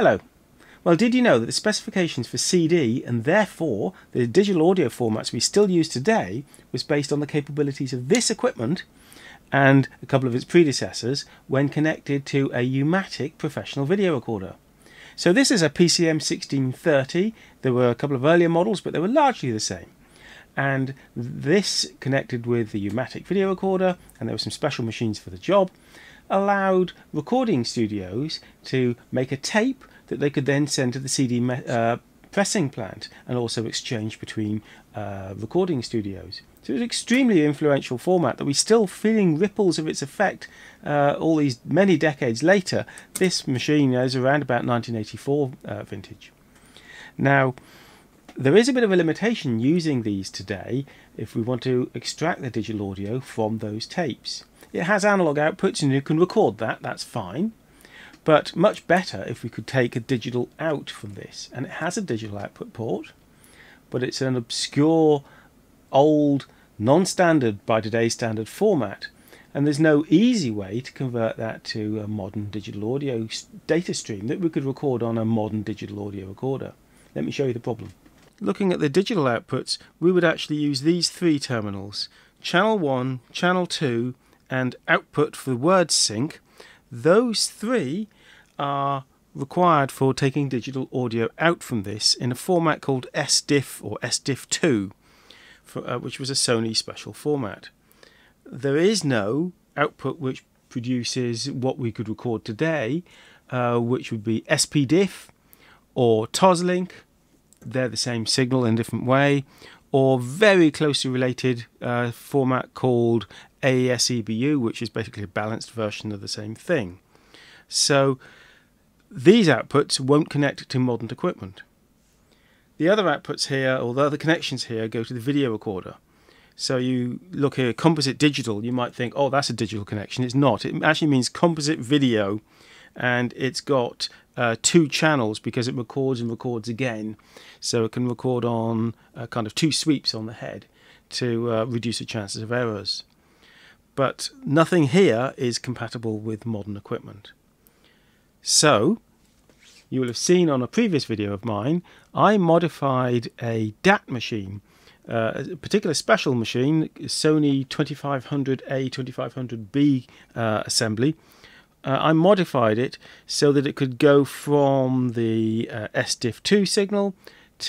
Hello. Well, did you know that the specifications for CD, and therefore the digital audio formats we still use today, was based on the capabilities of this equipment and a couple of its predecessors when connected to a U-matic professional video recorder? So this is a PCM1630. There were a couple of earlier models, but they were largely the same. And this, connected with the U-matic video recorder, and there were some special machines for the job, allowed recording studios to make a tape that they could then send to the CD pressing plant and also exchange between recording studios. So it's an extremely influential format that we're still feeling ripples of its effect all these many decades later. This machine is around about 1984 vintage. Now, there is a bit of a limitation using these today if we want to extract the digital audio from those tapes. It has analog outputs and you can record that, that's fine. But much better if we could take a digital out from this. And it has a digital output port, but it's an obscure, old, non-standard by today's standard format. And there's no easy way to convert that to a modern digital audio data stream that we could record on a modern digital audio recorder. Let me show you the problem. Looking at the digital outputs, we would actually use these three terminals: channel 1, channel 2, and output for the word sync. Those three are required for taking digital audio out from this in a format called SDIF or SDIF-2, which was a Sony special format. There is no output which produces what we could record today, which would be S/PDIF or Toslink. They're the same signal in a different way, or very closely related format called AES/EBU, which is basically a balanced version of the same thing. So these outputs won't connect to modern equipment. The other outputs here, or the other connections here, go to the video recorder. So you look here, composite digital, you might think, oh, that's a digital connection. It's not. It actually means composite video, and it's got two channels because it records and records again, so it can record on kind of two sweeps on the head to reduce the chances of errors. But nothing here is compatible with modern equipment. So you will have seen on a previous video of mine, I modified a DAT machine, a particular special machine, Sony 2500A, 2500B assembly. I modified it so that it could go from the SDIF2 signal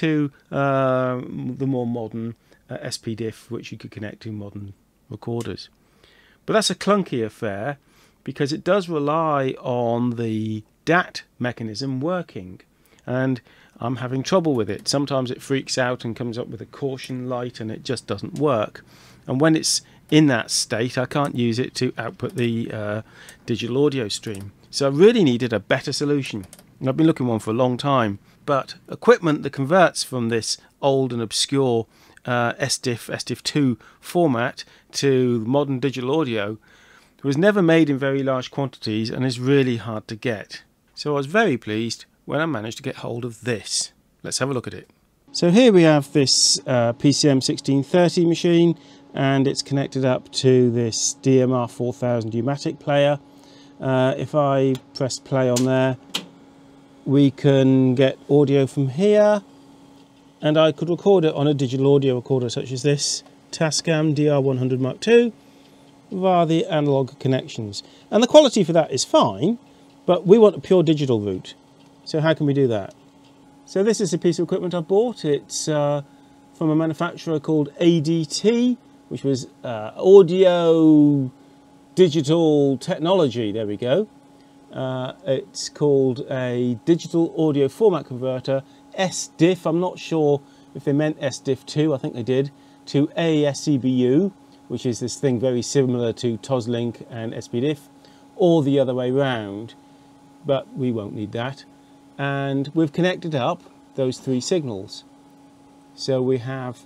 to the more modern S/PDIF, which you could connect to modern recorders. But that's a clunky affair because it does rely on the DAT mechanism working, and I'm having trouble with it. Sometimes it freaks out and comes up with a caution light and it just doesn't work. And when it's in that state, I can't use it to output the digital audio stream. So I really needed a better solution. And I've been looking one for a long time, but equipment that converts from this old and obscure SDIF, SDIF2 format to modern digital audio was never made in very large quantities and is really hard to get. So I was very pleased when I managed to get hold of this. Let's have a look at it. So here we have this PCM1630 machine, and it's connected up to this DMR4000 U-matic player. If I press play on there, we can get audio from here, and I could record it on a digital audio recorder such as this Tascam DR100 Mark II via the analog connections. And the quality for that is fine, but we want a pure digital route. So how can we do that? So this is a piece of equipment I bought. It's from a manufacturer called ADT, which was Audio Digital Technology, there we go. It's called a digital audio format converter, SDIF. I'm not sure if they meant SDIF2, I think they did, to AES/EBU, which is this thing very similar to Toslink and S/PDIF, or the other way round, but we won't need that. And we've connected up those three signals. So we have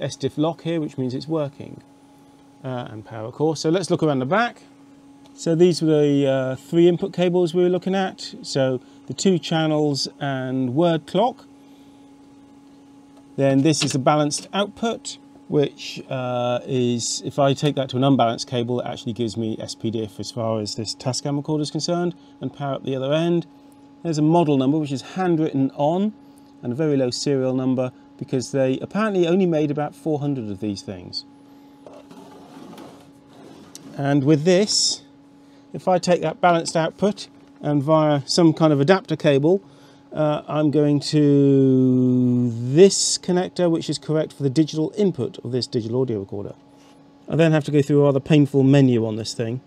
SDIF lock here, which means it's working, and power core. So let's look around the back. So these were the three input cables we were looking at. So the two channels and word clock. Then this is the balanced output, which is, if I take that to an unbalanced cable, it actually gives me S/PDIF as far as this Tascam recorder is concerned, and power up the other end. There's a model number which is handwritten on, and a very low serial number because they apparently only made about 400 of these things. And with this, if I take that balanced output and via some kind of adapter cable, I'm going to this connector, which is correct for the digital input of this digital audio recorder. I then have to go through a rather painful menu on this thing,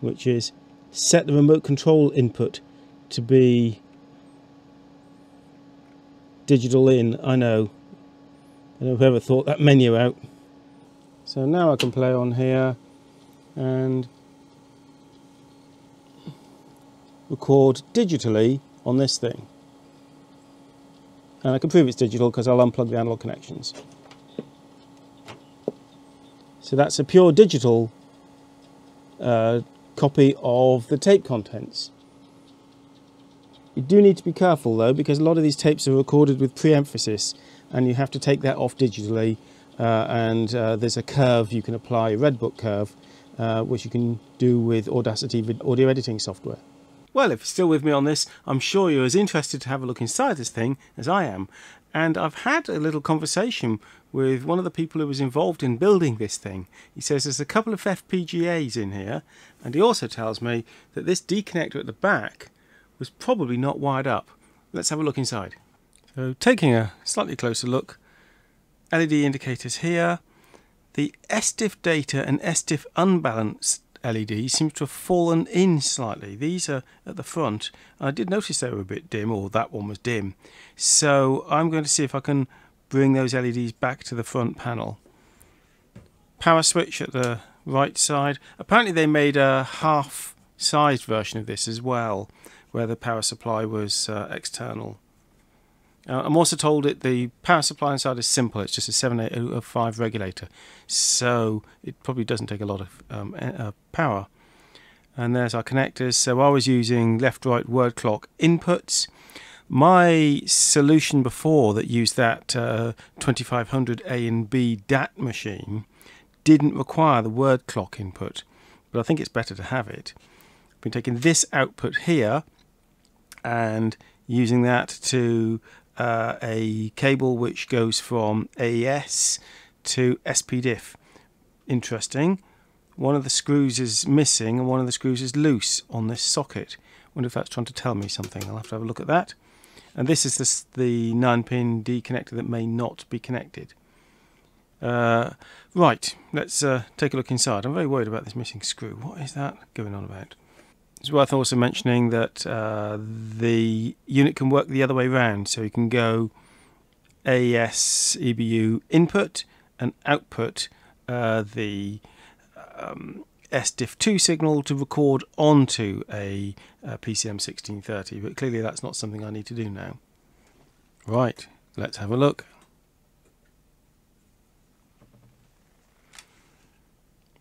which is set the remote control input to be digital in. I know whoever thought that menu out. So now I can play on here and record digitally on this thing. And I can prove it's digital because I'll unplug the analog connections. So that's a pure digital copy of the tape contents. You do need to be careful though, because a lot of these tapes are recorded with pre-emphasis and you have to take that off digitally, and there's a curve you can apply, a Redbook curve, which you can do with Audacity with audio editing software. Well, if you're still with me on this, I'm sure you're as interested to have a look inside this thing as I am. And I've had a little conversation with one of the people who was involved in building this thing. He says there's a couple of FPGAs in here, and he also tells me that this D connector at the back was probably not wired up. Let's have a look inside. So taking a slightly closer look, LED indicators here. The SDIF data and SDIF unbalanced LED seems to have fallen in slightly. These are at the front. I did notice they were a bit dim, or that one was dim. So I'm going to see if I can bring those LEDs back to the front panel. Power switch at the right side. Apparently they made a half-sized version of this as well, where the power supply was external. I'm also told that the power supply inside is simple. It's just a 7805 regulator, so it probably doesn't take a lot of power. And there's our connectors. So I was using left-right word clock inputs. My solution before that used that 2500A and B DAT machine didn't require the word clock input, but I think it's better to have it. I've been taking this output here and using that to a cable which goes from AES to S/PDIF. Interesting. One of the screws is missing and one of the screws is loose on this socket. Wonder if that's trying to tell me something. I'll have to have a look at that. And this is the 9-pin D connector that may not be connected. Right, let's take a look inside. I'm very worried about this missing screw. What is that going on about? It's worth also mentioning that the unit can work the other way around, so you can go AES/EBU input and output the SDIF-2 signal to record onto a PCM1630, but clearly that's not something I need to do now. Right, let's have a look.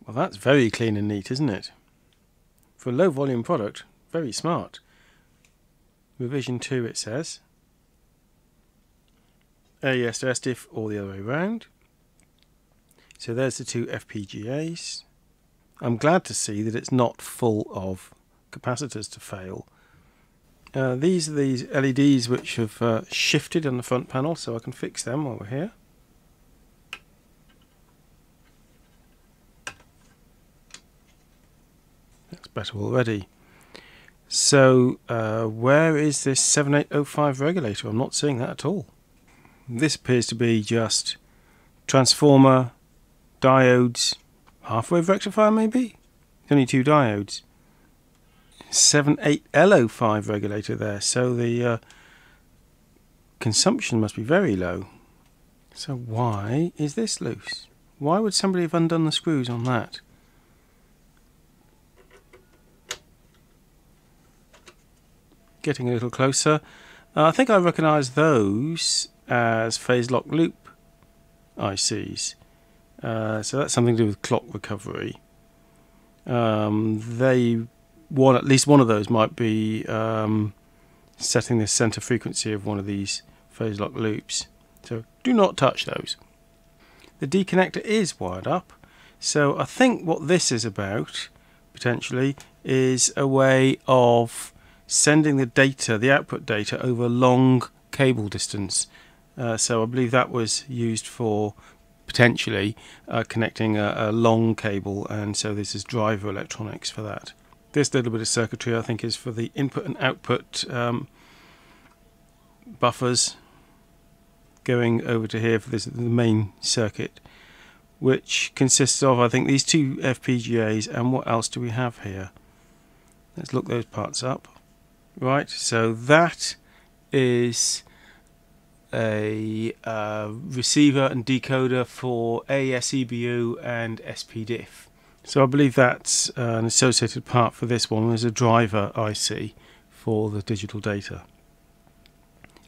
Well, that's very clean and neat, isn't it? For a low volume product, very smart. Revision 2 it says. AES to SDIF or the other way around. So there's the two FPGAs. I'm glad to see that it's not full of capacitors to fail. These are these LEDs which have shifted on the front panel, so I can fix them while we're here. That's better already. So where is this 7805 regulator? I'm not seeing that at all. This appears to be just transformer, diodes, half-wave rectifier maybe? There's only two diodes. 78L05 regulator there, so the consumption must be very low. So why is this loose? Why would somebody have undone the screws on that? Getting a little closer, I think I recognise those as phase lock loop ICs, so that's something to do with clock recovery. At least one of those might be setting the centre frequency of one of these phase lock loops, so do not touch those. The D connector is wired up, so I think what this is about potentially is a way of sending the data, the output data, over a long cable distance. So I believe that was used for potentially connecting a long cable, and so this is driver electronics for that. This little bit of circuitry I think is for the input and output buffers going over to here for this, the main circuit, which consists of, I think, these two FPGAs, and what else do we have here? Let's look those parts up. Right, so that is a receiver and decoder for AES/EBU and S/PDIF. So I believe that's an associated part for this one. There's a driver IC for the digital data.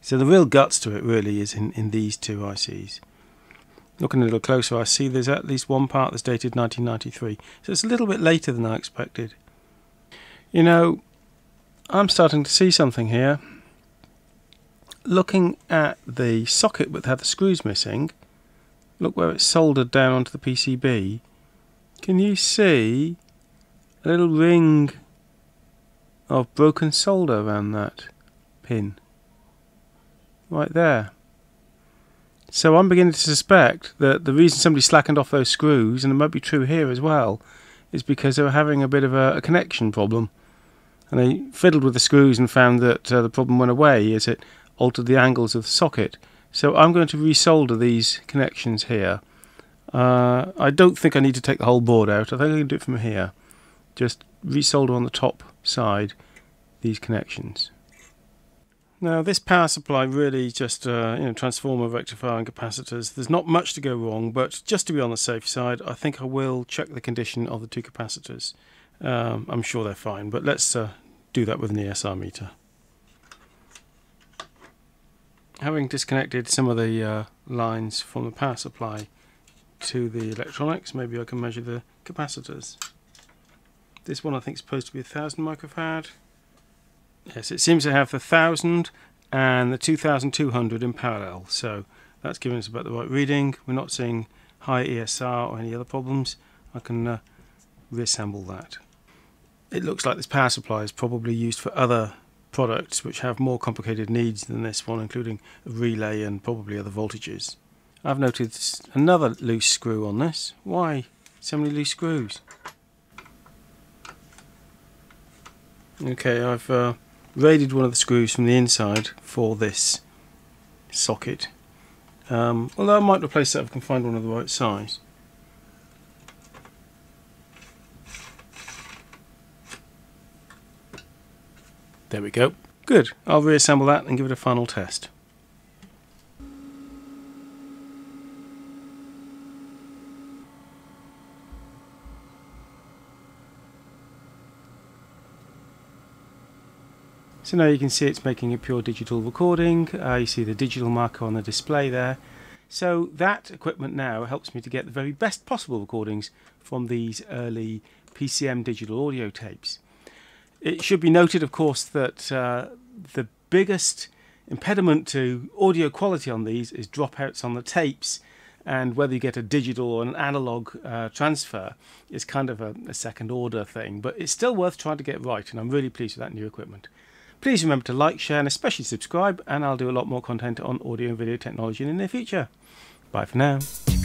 So the real guts to it really is in these two ICs. Looking a little closer, I see there's at least one part that's dated 1993. So it's a little bit later than I expected. You know, I'm starting to see something here. Looking at the socket that had the screws missing, look where it's soldered down onto the PCB. Can you see a little ring of broken solder around that pin? Right there. So I'm beginning to suspect that the reason somebody slackened off those screws, and it might be true here as well, is because they were having a bit of a connection problem. And they fiddled with the screws and found that the problem went away as it altered the angles of the socket. So I'm going to resolder these connections here. I don't think I need to take the whole board out. I think I can do it from here. Just resolder on the top side these connections. Now this power supply really just transformer, rectifier and capacitors. There's not much to go wrong, but just to be on the safe side, I think I will check the condition of the two capacitors. I'm sure they're fine, but let's do that with an ESR meter. Having disconnected some of the lines from the power supply to the electronics, maybe I can measure the capacitors. This one I think is supposed to be 1000 microfarad. Yes, it seems to have the 1000 and the 2200 in parallel, so that's giving us about the right reading. We're not seeing high ESR or any other problems. I can reassemble that. It looks like this power supply is probably used for other products which have more complicated needs than this one, including a relay and probably other voltages. I've noticed another loose screw on this. Why so many loose screws? Okay, I've raided one of the screws from the inside for this socket. Although I might replace that if I can find one of the right size. There we go. Good. I'll reassemble that and give it a final test. So now you can see it's making a pure digital recording. You see the digital marker on the display there. So that equipment now helps me to get the very best possible recordings from these early PCM digital audio tapes. It should be noted, of course, that the biggest impediment to audio quality on these is dropouts on the tapes, and whether you get a digital or an analog transfer is kind of a second order thing, but it's still worth trying to get right, and I'm really pleased with that new equipment. Please remember to like, share and especially subscribe, and I'll do a lot more content on audio and video technology in the near future. Bye for now.